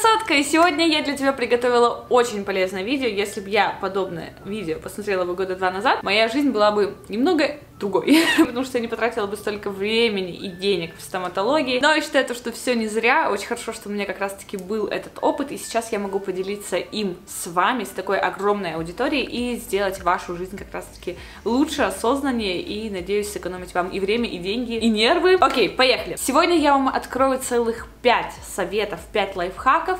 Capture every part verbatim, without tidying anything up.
красотка! И сегодня я для тебя приготовила очень полезное видео. Если бы я подобное видео посмотрела бы года два назад, моя жизнь была бы немного другой, потому что я не потратила бы столько времени и денег в стоматологии. Но я считаю, что все не зря. Очень хорошо, что у меня как раз-таки был этот опыт, и сейчас я могу поделиться им с вами, с такой огромной аудиторией, и сделать вашу жизнь как раз-таки лучше, осознаннее, и, надеюсь, сэкономить вам и время, и деньги, и нервы. Окей, поехали! Сегодня я вам открою целых пять советов, пять лайфхаков,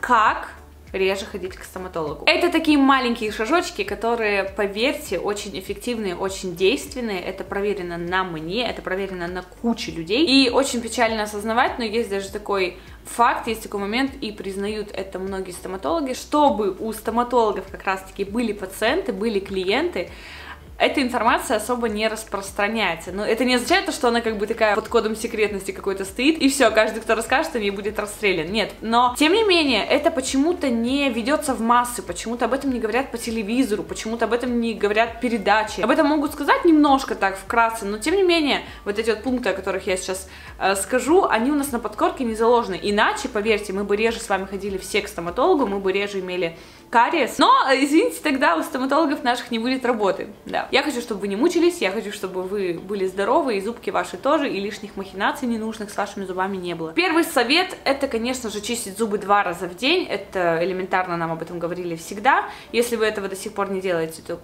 как реже ходить к стоматологу. Это такие маленькие шажочки, которые, поверьте, очень эффективные, очень действенные. Это проверено на мне, это проверено на куче людей. И очень печально осознавать, но есть даже такой факт, есть такой момент, и признают это многие стоматологи, чтобы у стоматологов как раз-таки были пациенты, были клиенты, эта информация особо не распространяется. Но это не означает, что она как бы такая под кодом секретности какой-то стоит, и все, каждый, кто расскажет, он ей будет расстрелян. Нет, но тем не менее, это почему-то не ведется в массы, почему-то об этом не говорят по телевизору, почему-то об этом не говорят передачи. Об этом могут сказать немножко так, вкратце, но тем не менее, вот эти вот пункты, о которых я сейчас э, скажу, они у нас на подкорке не заложены. Иначе, поверьте, мы бы реже с вами ходили все к стоматологу, мы бы реже имели кариес. Но, извините, тогда у стоматологов наших не будет работы, да. Я хочу, чтобы вы не мучились, я хочу, чтобы вы были здоровы, и зубки ваши тоже, и лишних махинаций ненужных с вашими зубами не было. Первый совет, это, конечно же, чистить зубы два раза в день, это элементарно, нам об этом говорили всегда. Если вы этого до сих пор не делаете, то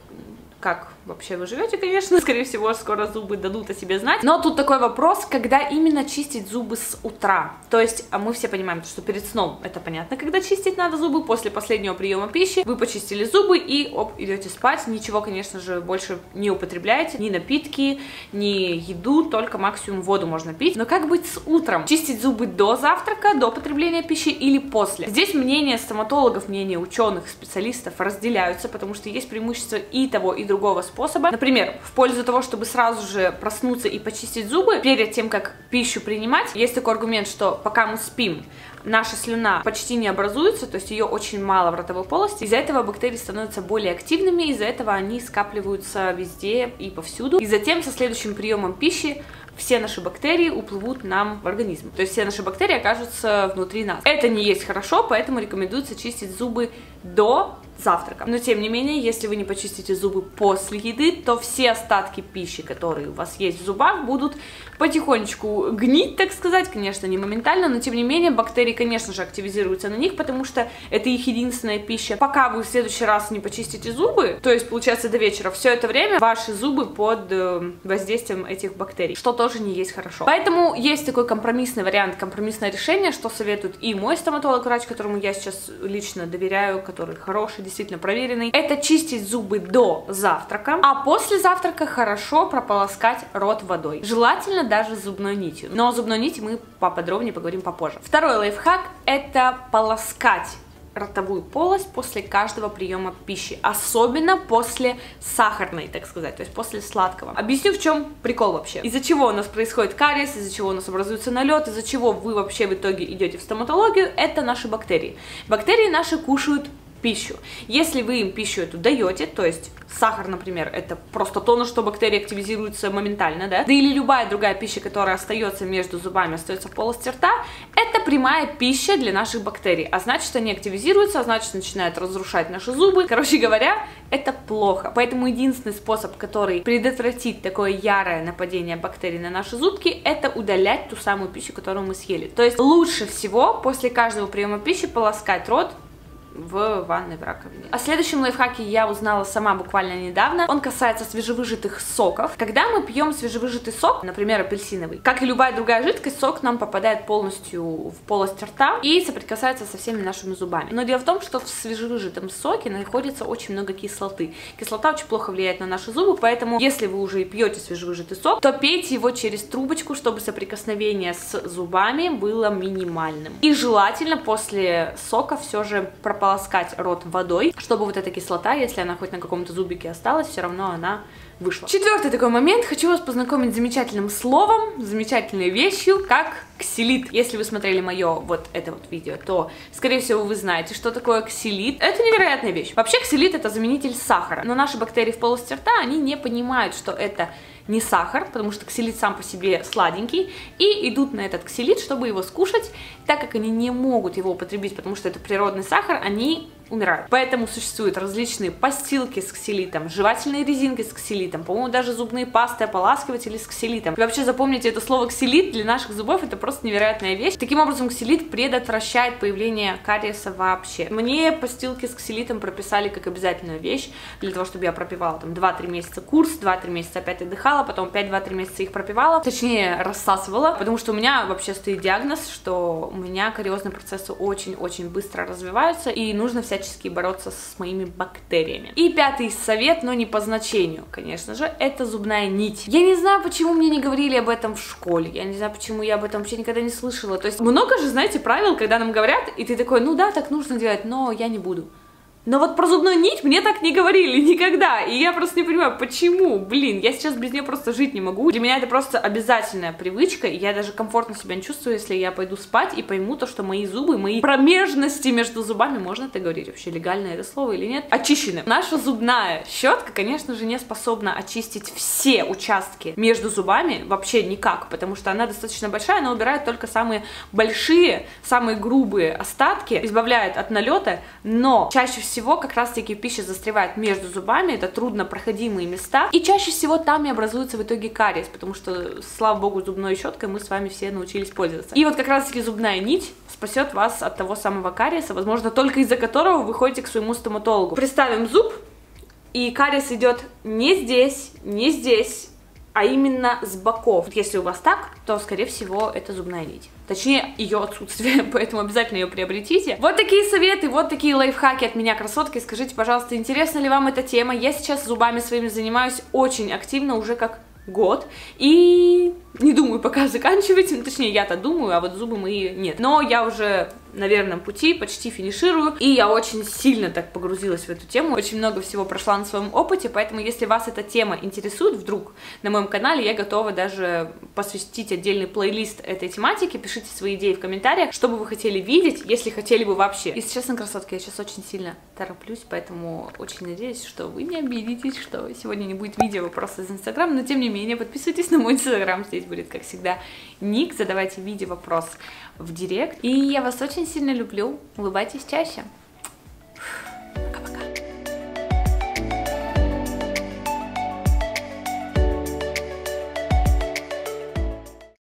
как вообще вы живете, конечно, скорее всего, скоро зубы дадут о себе знать. Но тут такой вопрос, когда именно чистить зубы с утра. То есть мы все понимаем, что перед сном это понятно, когда чистить надо зубы, после последнего приема пищи вы почистили зубы и, оп, идете спать. Ничего, конечно же, больше не употребляете, ни напитки, ни еду, только максимум воду можно пить. Но как быть с утром? Чистить зубы до завтрака, до потребления пищи или после? Здесь мнения стоматологов, мнения ученых, специалистов разделяются, потому что есть преимущество и того, и другого. другого способа. Например, в пользу того, чтобы сразу же проснуться и почистить зубы перед тем, как пищу принимать, есть такой аргумент, что пока мы спим, наша слюна почти не образуется, то есть ее очень мало в ротовой полости. Из-за этого бактерии становятся более активными, из-за этого они скапливаются везде и повсюду. И затем со следующим приемом пищи все наши бактерии уплывут нам в организм. То есть все наши бактерии окажутся внутри нас. Это не есть хорошо, поэтому рекомендуется чистить зубы до завтрака. Но тем не менее, если вы не почистите зубы после еды, то все остатки пищи, которые у вас есть в зубах, будут потихонечку гнить, так сказать. Конечно, не моментально, но тем не менее бактерии, конечно же, активизируются на них, потому что это их единственная пища. Пока вы в следующий раз не почистите зубы, то есть, получается, до вечера, все это время ваши зубы под воздействием этих бактерий, что тоже не есть хорошо. Поэтому есть такой компромиссный вариант, компромиссное решение, что советует и мой стоматолог-врач, которому я сейчас лично доверяю, который хороший, действительно проверенный, это чистить зубы до завтрака, а после завтрака хорошо прополоскать рот водой. Желательно даже зубной нитью. Но о зубной нити мы поподробнее поговорим попозже. Второй лайфхак – это полоскать ротовую полость после каждого приема пищи, особенно после сахарной, так сказать, то есть после сладкого. Объясню, в чем прикол вообще. Из-за чего у нас происходит кариес, из-за чего у нас образуется налет, из-за чего вы вообще в итоге идете в стоматологию, это наши бактерии. Бактерии наши кушают пищу. Если вы им пищу эту даете, то есть сахар, например, это просто то, на что бактерии активизируются моментально, да, да или любая другая пища, которая остается между зубами, остается в полости рта, это прямая пища для наших бактерий, а значит, они активизируются, а значит, начинают разрушать наши зубы. Короче говоря, это плохо. Поэтому единственный способ, который предотвратит такое ярое нападение бактерий на наши зубки, это удалять ту самую пищу, которую мы съели. То есть лучше всего после каждого приема пищи полоскать рот в ванной, в раковине. О следующем лайфхаке я узнала сама буквально недавно. Он касается свежевыжатых соков. Когда мы пьем свежевыжатый сок, например, апельсиновый, как и любая другая жидкость, сок нам попадает полностью в полость рта и соприкасается со всеми нашими зубами. Но дело в том, что в свежевыжатом соке находится очень много кислоты. Кислота очень плохо влияет на наши зубы, поэтому если вы уже пьете свежевыжатый сок, то пейте его через трубочку, чтобы соприкосновение с зубами было минимальным. И желательно после сока все же прополоскать полоскать рот водой, чтобы вот эта кислота, если она хоть на каком-то зубике осталась, все равно она вышло. Четвертый такой момент. Хочу вас познакомить с замечательным словом, замечательной вещью, как ксилит. Если вы смотрели мое вот это вот видео, то, скорее всего, вы знаете, что такое ксилит. Это невероятная вещь. Вообще, ксилит — это заменитель сахара. Но наши бактерии в полости рта, они не понимают, что это не сахар, потому что ксилит сам по себе сладенький, и идут на этот ксилит, чтобы его скушать. Так как они не могут его употребить, потому что это природный сахар, они умирают. Поэтому существуют различные постилки с ксилитом, жевательные резинки с ксилитом, по-моему, даже зубные пасты, ополаскиватели с ксилитом. И вообще запомните это слово ксилит, для наших зубов это просто невероятная вещь. Таким образом, ксилит предотвращает появление кариеса вообще. Мне постилки с ксилитом прописали как обязательную вещь, для того, чтобы я пропивала там два-три месяца курс, два-три месяца опять отдыхала, потом пять-два-три месяца их пропивала, точнее рассасывала, потому что у меня вообще стоит диагноз, что у меня кариозные процессы очень-очень быстро развиваются, и нужно вся бороться с моими бактериями. И пятый совет, но не по значению, конечно же, это зубная нить. Я не знаю, почему мне не говорили об этом в школе, я не знаю, почему я об этом вообще никогда не слышала. То есть много же, знаете, правил, когда нам говорят, и ты такой, ну да, так нужно делать, но я не буду. Но вот про зубную нить мне так не говорили никогда, и я просто не понимаю, почему, блин, я сейчас без нее просто жить не могу. Для меня это просто обязательная привычка, и я даже комфортно себя не чувствую, если я пойду спать и пойму то, что мои зубы, мои промежности между зубами, можно это говорить вообще, легально это слово или нет, очищены. Наша зубная щетка, конечно же, не способна очистить все участки между зубами вообще никак, потому что она достаточно большая, она убирает только самые большие, самые грубые остатки, избавляет от налета, но чаще всего Всего, как раз таки пища застревает между зубами, это труднопроходимые места, и чаще всего там и образуется в итоге кариес, потому что, слава богу, зубной щеткой мы с вами все научились пользоваться. И вот как раз таки зубная нить спасет вас от того самого кариеса, возможно, только из-за которого вы ходите к своему стоматологу. Представим зуб, и кариес идет не здесь, не здесь, а именно с боков. Если у вас так, то, скорее всего, это зубная нить. Точнее, ее отсутствие, поэтому обязательно ее приобретите. Вот такие советы, вот такие лайфхаки от меня, красотки. Скажите, пожалуйста, интересна ли вам эта тема? Я сейчас зубами своими занимаюсь очень активно, уже как год, и не думаю пока заканчивать, ну, точнее, я-то думаю, а вот зубы мои нет. Но я уже на верном пути, почти финиширую, и я очень сильно так погрузилась в эту тему, очень много всего прошла на своем опыте, поэтому если вас эта тема интересует вдруг, на моем канале я готова даже посвятить отдельный плейлист этой тематике, пишите свои идеи в комментариях, что бы вы хотели видеть, если хотели бы вообще. И, честно, красотки, я сейчас очень сильно тороплюсь, поэтому очень надеюсь, что вы не обидитесь, что сегодня не будет видео вопросов из Инстаграма, но тем не менее, подписывайтесь на мой Инстаграм, здесь будет, как всегда, ник, задавайте видео вопрос в директ, и я вас очень сильно люблю, улыбайтесь чаще.